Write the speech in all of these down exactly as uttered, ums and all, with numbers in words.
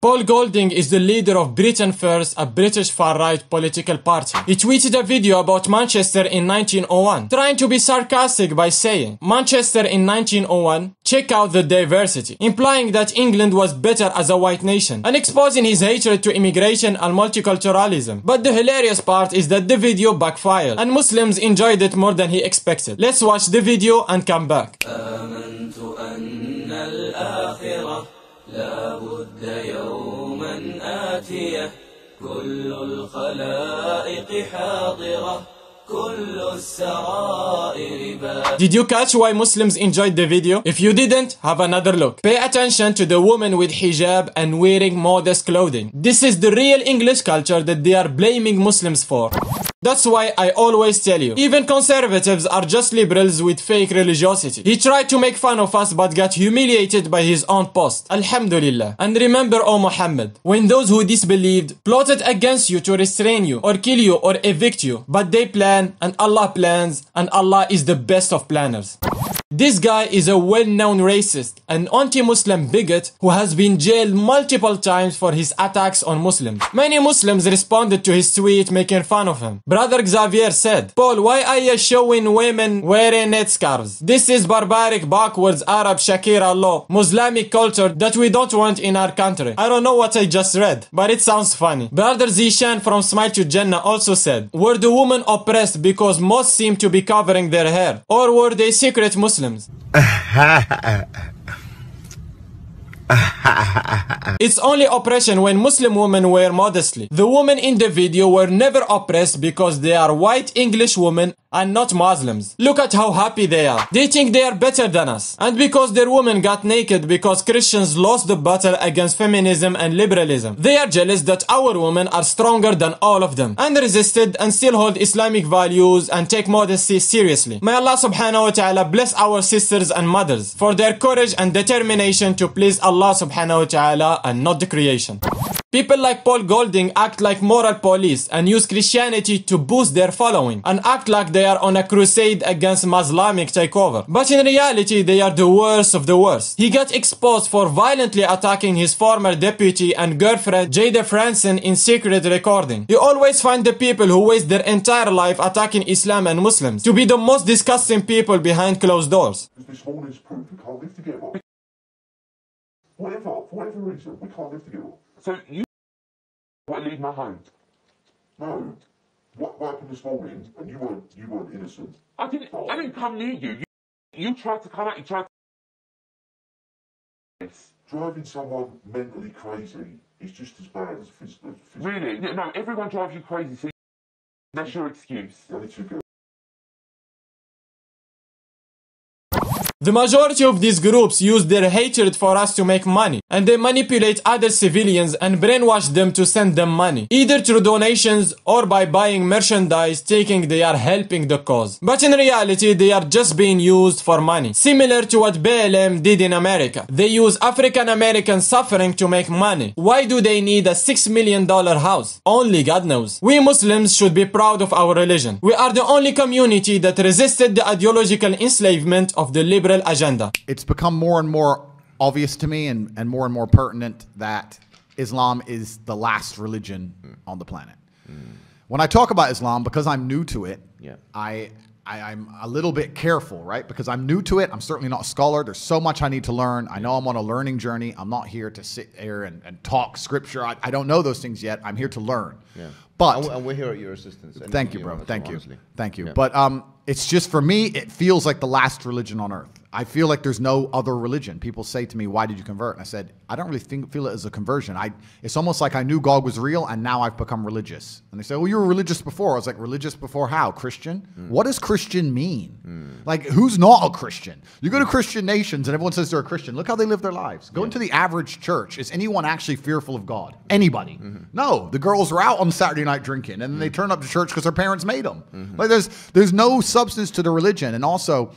Paul Golding is the leader of Britain First, a British far-right political party. He tweeted a video about Manchester in nineteen oh one, trying to be sarcastic by saying, "Manchester in nineteen oh one, check out the diversity," implying that England was better as a white nation, and exposing his hatred to immigration and multiculturalism. But the hilarious part is that the video backfired, and Muslims enjoyed it more than he expected. Let's watch the video and come back. لا بد يوما آتية كل الخلائق حاضرة. Did you catch why Muslims enjoyed the video? If you didn't, have another look. Pay attention to the woman with hijab and wearing modest clothing. This is the real English culture that they are blaming Muslims for. That's why I always tell you, even conservatives are just liberals with fake religiosity. He tried to make fun of us but got humiliated by his own post. Alhamdulillah. And remember, O Muhammad, when those who disbelieved plotted against you to restrain you or kill you or evict you, but they planned, and Allah plans, and Allah is the best of planners. This guy is a well-known racist, an anti-Muslim bigot who has been jailed multiple times for his attacks on Muslims. Many Muslims responded to his tweet making fun of him. Brother Xavier said, "Paul, why are you showing women wearing headscarves? This is barbaric, backwards, Arab, Shakira law, Muslimic culture that we don't want in our country." I don't know what I just read, but it sounds funny. Brother Zishan from Smile to Jannah also said, "Were the women oppressed because most seem to be covering their hair? Or were they secret Muslims?" It's only oppression when Muslim women wear modestly. The women in the video were never oppressed because they are white English women and not Muslims. Look at how happy they are. They think they are better than us. And because their women got naked because Christians lost the battle against feminism and liberalism, they are jealous that our women are stronger than all of them and resisted and still hold Islamic values and take modesty seriously. May Allah subhanahu wa ta'ala bless our sisters and mothers for their courage and determination to please Allah subhanahu wa ta'ala and not the creation. People like Paul Golding act like moral police and use Christianity to boost their following and act like they are on a crusade against Islamic takeover. But in reality, they are the worst of the worst. He got exposed for violently attacking his former deputy and girlfriend Jade Franson in secret recording. You always find the people who waste their entire life attacking Islam and Muslims to be the most disgusting people behind closed doors. If this whole is proof, we can't live together. Whatever, for whatever reason, we can't live together. So you want to leave my home? No. What, what happened this morning? And you weren't, you weren't innocent. I didn't. I didn't come near you. You, you tried to come out. You tried to... Driving someone mentally crazy is just as bad as physical. Really? No, no. Everyone drives you crazy. So that's your excuse. Yeah, that's your girl. The majority of these groups use their hatred for us to make money, and they manipulate other civilians and brainwash them to send them money, either through donations or by buying merchandise, thinking they are helping the cause. But in reality, they are just being used for money, similar to what B L M did in America. They use African American suffering to make money. Why do they need a six million dollar house? Only God knows. We Muslims should be proud of our religion. We are the only community that resisted the ideological enslavement of the liberal agenda. It's become more and more obvious to me and, and more and more pertinent that Islam is the last religion mm. on the planet. Mm. When I talk about Islam, because I'm new to it, yeah. I, I, I'm a little bit careful, right? Because I'm new to it. I'm certainly not a scholar. There's so much I need to learn. I know I'm on a learning journey. I'm not here to sit there and, and talk scripture. I, I don't know those things yet. I'm here to learn. Yeah. But, and we're here at your assistance. Anything thank you, bro. You thank, you. thank you. Thank yeah. you. But um, it's just for me, it feels like the last religion on earth. I feel like there's no other religion. People say to me, "Why did you convert?" And I said, "I don't really think, feel it as a conversion. I, it's almost like I knew God was real and now I've become religious." And they say, "Well, you were religious before." I was like, "Religious before how? Christian?" Mm. What does Christian mean? Mm. Like, who's not a Christian? You go to Christian nations and everyone says they're a Christian. Look how they live their lives. Go yeah. into the average church. Is anyone actually fearful of God? Anybody? Mm-hmm. No. The girls are out on Saturday night drinking and they turn up to church because their parents made them. Mm-hmm. Like there's there's no substance to the religion. And also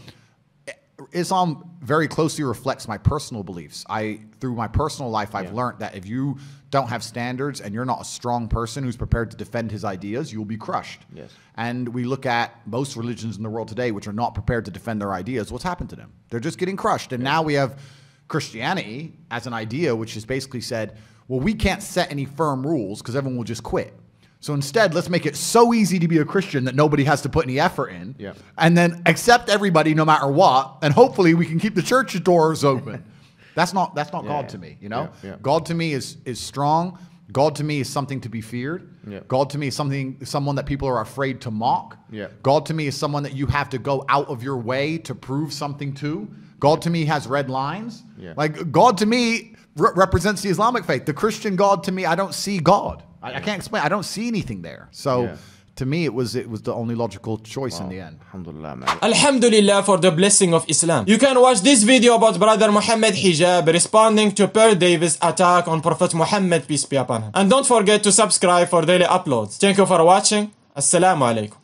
Islam very closely reflects my personal beliefs. I through my personal life I've yeah. learned that if you don't have standards and you're not a strong person who's prepared to defend his ideas, you'll be crushed. Yes. And we look at most religions in the world today which are not prepared to defend their ideas. What's happened to them? They're just getting crushed. And yeah. now we have Christianity as an idea which has basically said, well, we can't set any firm rules because everyone will just quit. So instead, let's make it so easy to be a Christian that nobody has to put any effort in, yeah. and then accept everybody no matter what, and hopefully we can keep the church doors open. That's not, that's not yeah, God yeah. to me, you know? Yeah, yeah. God to me is, is strong. God to me is something to be feared. Yeah. God to me is something, someone that people are afraid to mock. Yeah. God to me is someone that you have to go out of your way to prove something to. God to me has red lines. Yeah. Like God to me re represents the Islamic faith. The Christian God to me, I don't see God. I, I can't explain. I don't see anything there. So yeah. to me, it was it was the only logical choice wow. in the end. Alhamdulillah, man. Alhamdulillah for the blessing of Islam. You can watch this video about brother Muhammad Hijab responding to Pearl Davis' attack on Prophet Muhammad, peace be upon him. And don't forget to subscribe for daily uploads. Thank you for watching. Assalamu alaikum.